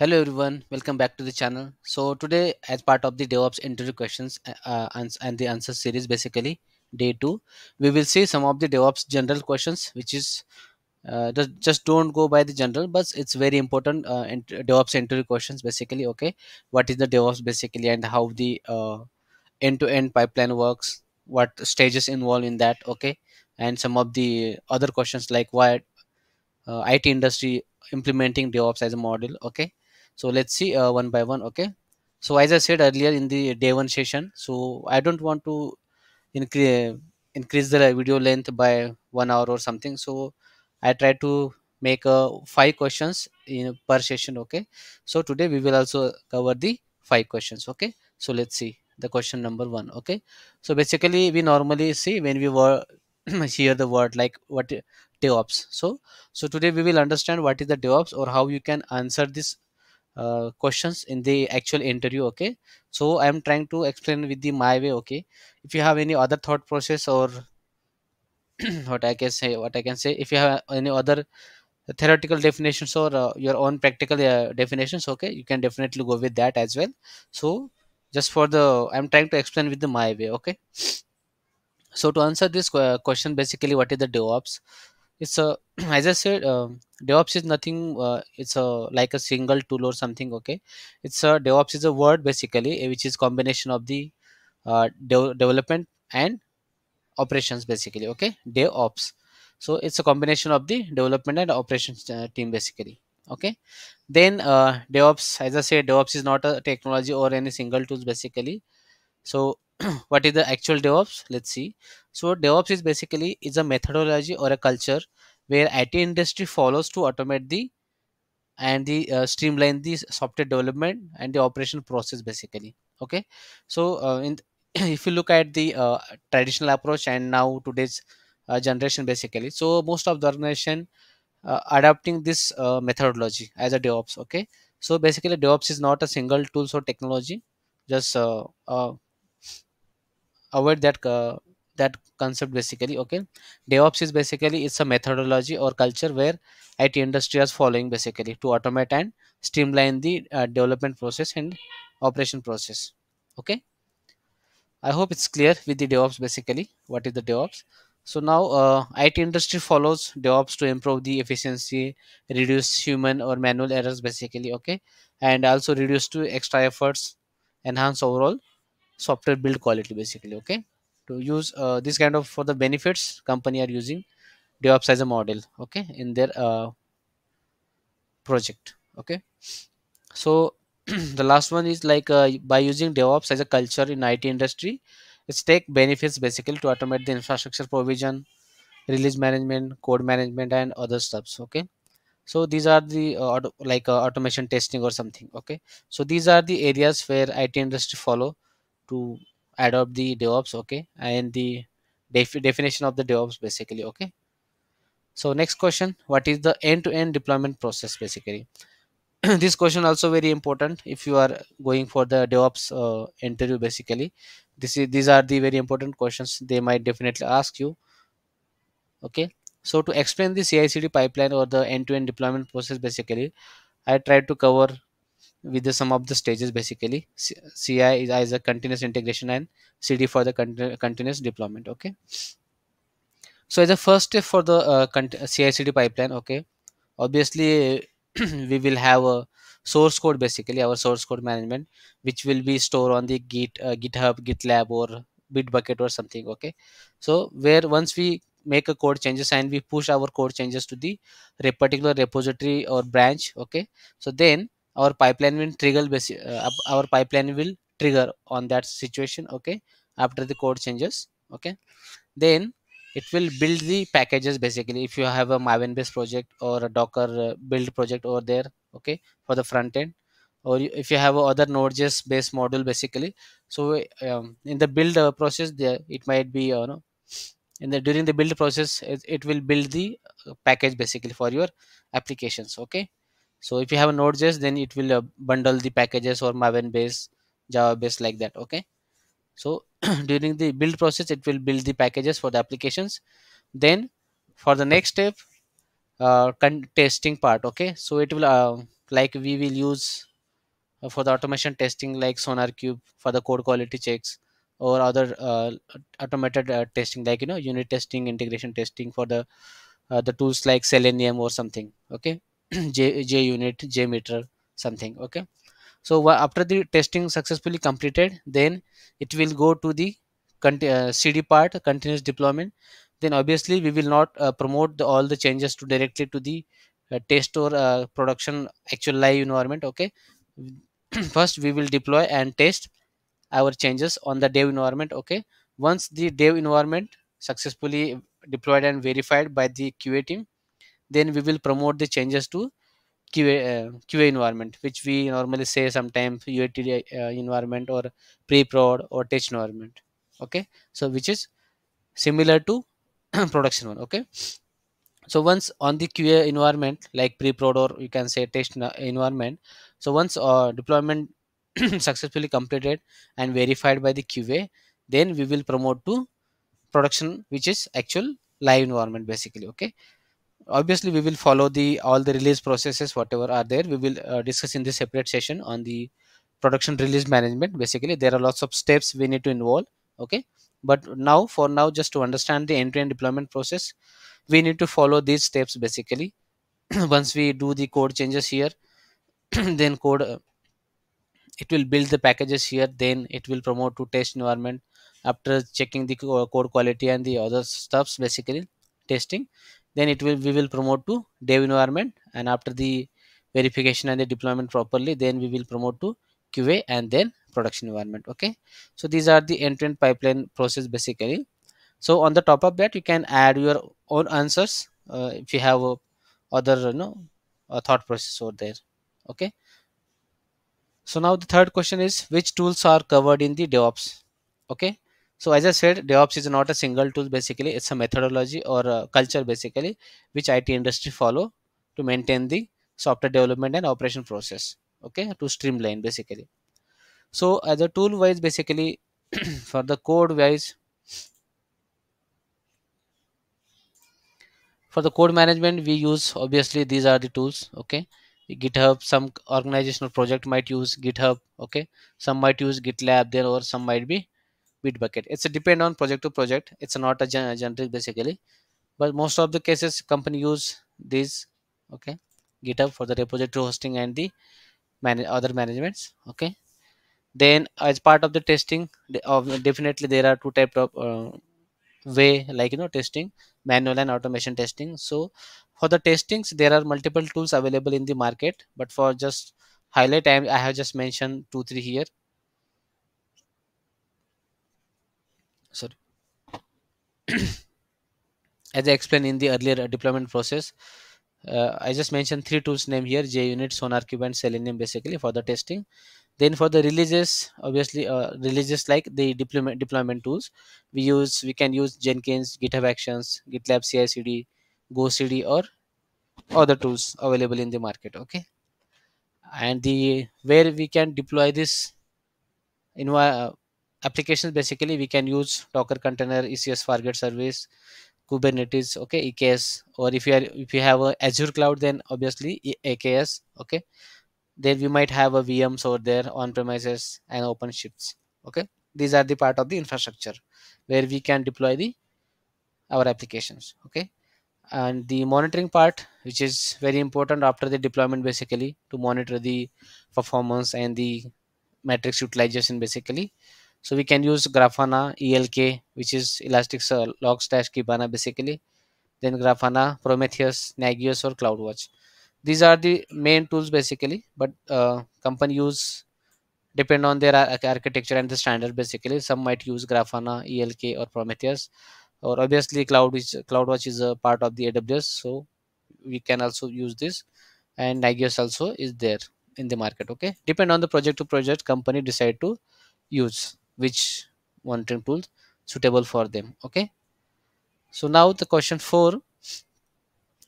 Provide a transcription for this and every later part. Hello everyone, welcome back to the channel. So today, as part of the DevOps interview questions and the answer series, basically day 2, we will see some of the DevOps general questions, which is just don't go by the general, but it's very important DevOps interview questions basically. Okay, what is the DevOps basically, and how the end-to-end pipeline works, what stages involved in that. Okay, and some of the other questions like why IT industry implementing DevOps as a model. Okay, so let's see one by one. Okay, so as I said earlier in the day 1 session, so I don't want to increase the video length by 1 hour or something. So I try to make 5 questions per session. Okay, so today we will also cover the 5 questions. Okay, so let's see the question number 1. Okay, so basically we normally see when we were hear the word like what DevOps. So today we will understand what is the DevOps or how you can answer this questions in the actual interview. Okay, so I am trying to explain with the my way. Okay, if you have any other thought process or what I can say, if you have any other theoretical definitions or your own practical definitions, okay, you can definitely go with that as well. So just for the I'm trying to explain with the my way. Okay, so to answer this question, basically what is the DevOps? It's a as I said, DevOps is nothing, it's a like a single tool or something. Okay, it's a DevOps is a word basically which is combination of the development and operations basically. Okay, DevOps, so it's a combination of the development and operations team basically. Okay, then DevOps, as I said, DevOps is not a technology or any single tools basically. So what is the actual DevOps? Let's see. So DevOps is basically is a methodology or a culture where IT industry follows to automate and streamline the software development and the operation process basically. Okay, so if you look at the traditional approach and now today's generation basically, so most of the organization adopting this methodology as a DevOps. Okay, so basically DevOps is not a single tools or technology. Just avoid that concept basically. Okay, DevOps is basically it's a methodology or culture where IT industry is following basically to automate and streamline the development process and operation process. Okay, I hope it's clear with the DevOps basically what is the DevOps. So now IT industry follows DevOps to improve the efficiency, reduce human or manual errors basically. Okay, and also reduce to extra efforts, enhance overall software build quality basically. Okay, to use this kind of for the benefits, company are using DevOps as a model. Okay, in their project. Okay, so the last one is like by using DevOps as a culture in IT industry, it's take benefits basically to automate the infrastructure provision, release management, code management and other stuffs. Okay, so these are the automation testing or something. Okay, so these are the areas where IT industry follow to adopt the DevOps. Okay, and the definition of the DevOps basically. Okay, so next question, what is the end-to-end deployment process basically? This question also very important if you are going for the DevOps interview basically. These are the very important questions they might definitely ask you. Okay, so to explain the CI/CD pipeline or the end-to-end deployment process basically, I tried to cover with the some of the stages basically. CI is as a continuous integration and CD for the continuous deployment. Okay, so as a first step for the CI/CD pipeline, okay, obviously we will have a source code basically, our source code management, which will be stored on the GitHub, GitLab or Bitbucket or something. Okay, so where once we make a code changes and we push our code changes to the particular repository or branch. Okay, so then our pipeline will trigger on that situation. Okay, after the code changes. Okay, then it will build the packages basically. If you have a Maven based project or a Docker build project over there, okay, for the front end, or if you have other Node.js based module basically. So in the build process, it might be during the build process it will build the package basically for your applications. Okay, so if you have a Node.js, then it will bundle the packages or Maven based, Java based like that. Okay, so during the build process it will build the packages for the applications. Then for the next step, testing part. Okay, so it will like we will use for the automation testing like SonarQube for the code quality checks, or other automated testing like, you know, unit testing, integration testing for the tools like Selenium or something. Okay, JUnit, JMeter, something. Okay, so after the testing successfully completed, then it will go to the CD part, continuous deployment. Then obviously we will not promote all the changes to directly to the test or production actual live environment. Okay, first we will deploy and test our changes on the dev environment. Okay, once the dev environment successfully deployed and verified by the QA team, then we will promote the changes to QA environment, which we normally say sometimes UAT environment or pre-prod or test environment. Okay, so which is similar to production one. Okay, so once on the QA environment like pre-prod or you can say test environment, so once deployment successfully completed and verified by the QA, then we will promote to production, which is actual live environment basically. Okay, obviously we will follow the all the release processes whatever are there. We will discuss in this separate session on the production release management. Basically there are lots of steps we need to involve. Okay, but now for now, just to understand the end-to-end deployment process, we need to follow these steps basically. Once we do the code changes here, then code it will build the packages here, then it will promote to test environment after checking the code quality and the other stuffs basically testing. Then it will we will promote to dev environment, and after the verification and the deployment properly, then we will promote to QA and then production environment. Okay, so these are the end-to-end pipeline process basically. So on the top of that, you can add your own answers if you have other a thought process over there. Okay, so now the third question is, which tools are covered in the DevOps? Okay, so as I said, DevOps is not a single tool basically. It's a methodology or a culture basically, which IT industry follow to maintain the software development and operation process. Okay, to streamline basically. So as a tool wise basically for the code wise, for the code management we use obviously these are the tools. Okay, GitHub, some organizational project might use GitHub. Okay, some might use GitLab there, or some might be Bitbucket. It's a depend on project to project. It's not a generic basically, but most of the cases company use these. Okay, GitHub for the repository hosting and the other managements. Okay, then as part of the testing, definitely there are two types of way, like testing, manual and automation testing. So for the testings there are multiple tools available in the market, but for just highlight I have just mentioned 2-3 here. Sorry. As I explained in the earlier deployment process, I just mentioned 3 tools name here: JUnit, SonarQube and Selenium basically for the testing. Then for the releases, obviously releases like the deployment tools we can use Jenkins, GitHub Actions, GitLab CI/CD, Go CD, or other tools available in the market. Okay, and the where we can deploy this in applications basically, we can use Docker container, ECS Fargate service, Kubernetes, okay, EKS, or if you have a Azure cloud, then obviously AKS. Okay, then we might have a VMs over there on premises and OpenShifts. Okay, these are the part of the infrastructure where we can deploy our applications. Okay, and the monitoring part, which is very important after the deployment basically, to monitor the performance and the metrics utilization basically. So we can use Grafana, ELK, which is Elasticsearch, Logstash, Kibana basically. Then Grafana, Prometheus, Nagios or CloudWatch. These are the main tools basically, but company use depend on their architecture and the standard basically. Some might use Grafana, ELK or Prometheus, or obviously CloudWatch is a part of the AWS, so we can also use this, and Nagios also is there in the market. Okay, depend on the project to project, company decide to use which monitoring tools suitable for them. Okay, so now the question 4,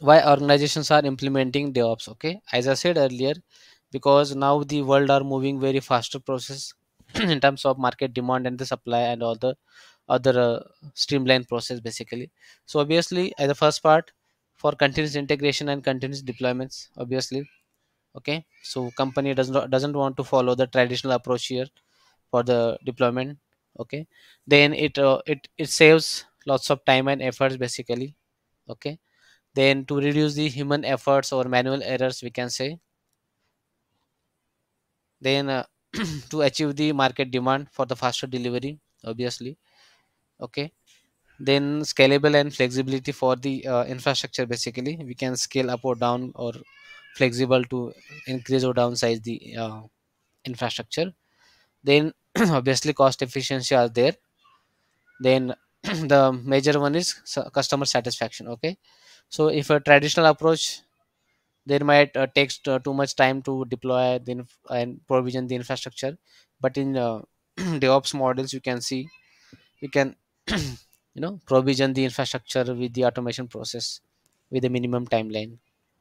why organizations are implementing DevOps? Okay, as I said earlier, because now the world are moving very faster process in terms of market demand and the supply and all the other streamlined process basically. So obviously at the first part, for continuous integration and continuous deployments, obviously. Okay, so company doesn't want to follow the traditional approach here for the deployment. Okay, then it saves lots of time and efforts basically. Okay, then to reduce the human efforts or manual errors, we can say. Then to achieve the market demand for the faster delivery, obviously. Okay, then scalable and flexibility for the infrastructure. Basically, we can scale up or down, or flexible to increase or downsize the infrastructure. Then obviously cost efficiency are there. Then the major one is customer satisfaction. Okay, so if a traditional approach, there might take too much time to deploy and provision the infrastructure, but in DevOps models, you can see you can provision the infrastructure with the automation process with a minimum timeline,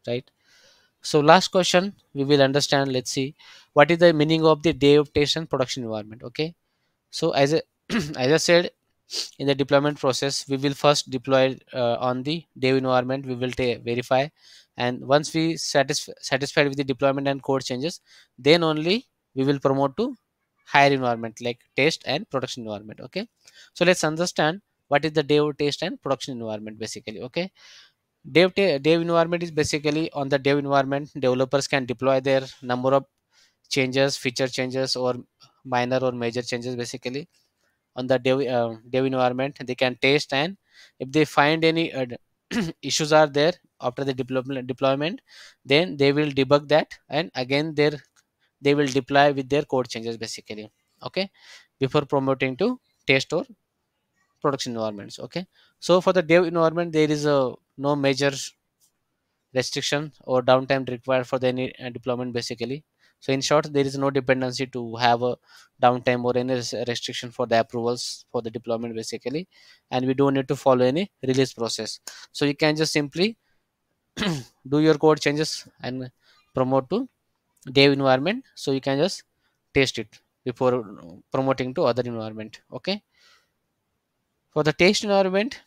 right? So last question we will understand. Let's see what is the meaning of the DevOps production environment. Okay, so as I said, in the deployment process, we will first deploy on the dev environment. We will verify, and once we satisfied with the deployment and code changes, then only we will promote to higher environment like test and production environment. Okay, so let's understand what is the dev, test and production environment basically. Okay, dev environment is basically, on the dev environment, developers can deploy their number of changes, feature changes or minor or major changes basically. On the dev environment, they can test, and if they find any issues are there after the deployment, then they will debug that, and again they will deploy with their code changes basically. Okay, before promoting to test or production environments. Okay, so for the dev environment, there is no major restriction or downtime required for the any deployment basically. So in short, there is no dependency to have a downtime or any restriction for the approvals for the deployment basically, and we don't need to follow any release process. So you can just simply do your code changes and promote to dev environment. So you can just test it before promoting to other environment. Okay, for the test environment,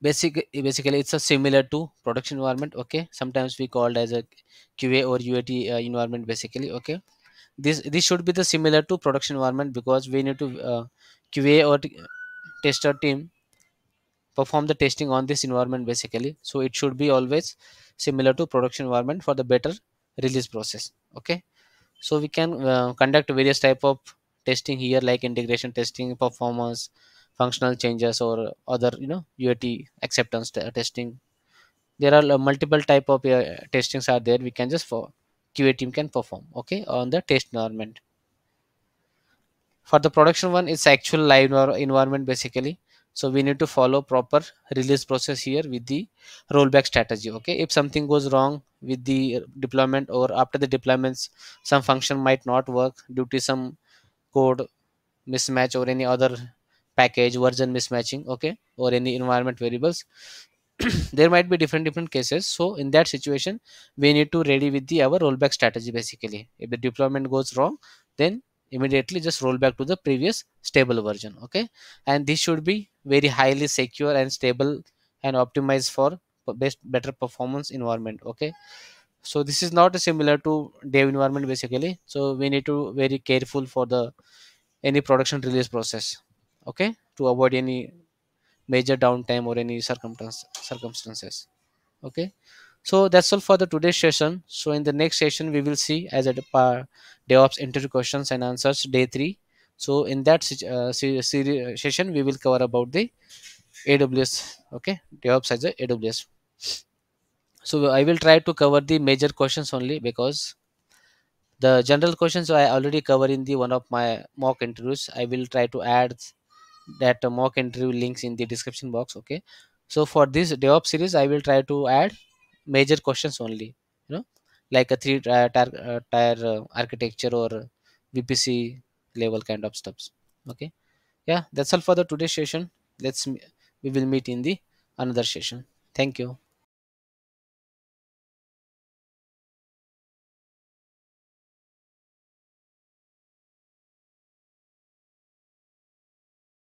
basically it's a similar to production environment. Okay, sometimes we called as a QA or UAT environment basically. Okay, this should be the similar to production environment, because we need to QA or tester team perform the testing on this environment basically. So it should be always similar to production environment for the better release process. Okay, so we can conduct various type of testing here, like integration testing, performance, functional changes, or other UAT acceptance testing. There are multiple type of testings are there. We can just for QA team can perform. Okay, on the test environment. For the production one, it's actual live environment basically. So we need to follow proper release process here with the rollback strategy. Okay, if something goes wrong with the deployment, or after the deployments some function might not work due to some code mismatch or any other package version mismatching, okay, or any environment variables, there might be different cases. So in that situation, we need to ready with the our rollback strategy basically. If the deployment goes wrong, then immediately just roll back to the previous stable version. Okay, and this should be very highly secure and stable and optimized for better performance environment. Okay, so this is not similar to dev environment basically. So we need to very careful for the any production release process. Okay, to avoid any major downtime or any circumstances. Okay, so that's all for the today's session. So in the next session, we will see as a DevOps interview questions and answers day 3. So in that session, we will cover about the AWS. Okay, DevOps as a AWS. So I will try to cover the major questions only, because the general questions I already cover in the one of my mock interviews. I will try to add that mock interview links in the description box. Okay, so for this DevOps series, I will try to add major questions only, like a 3-tier architecture or VPC level kind of stuff. Okay, yeah, that's all for the today's session. We will meet in the another session. Thank you.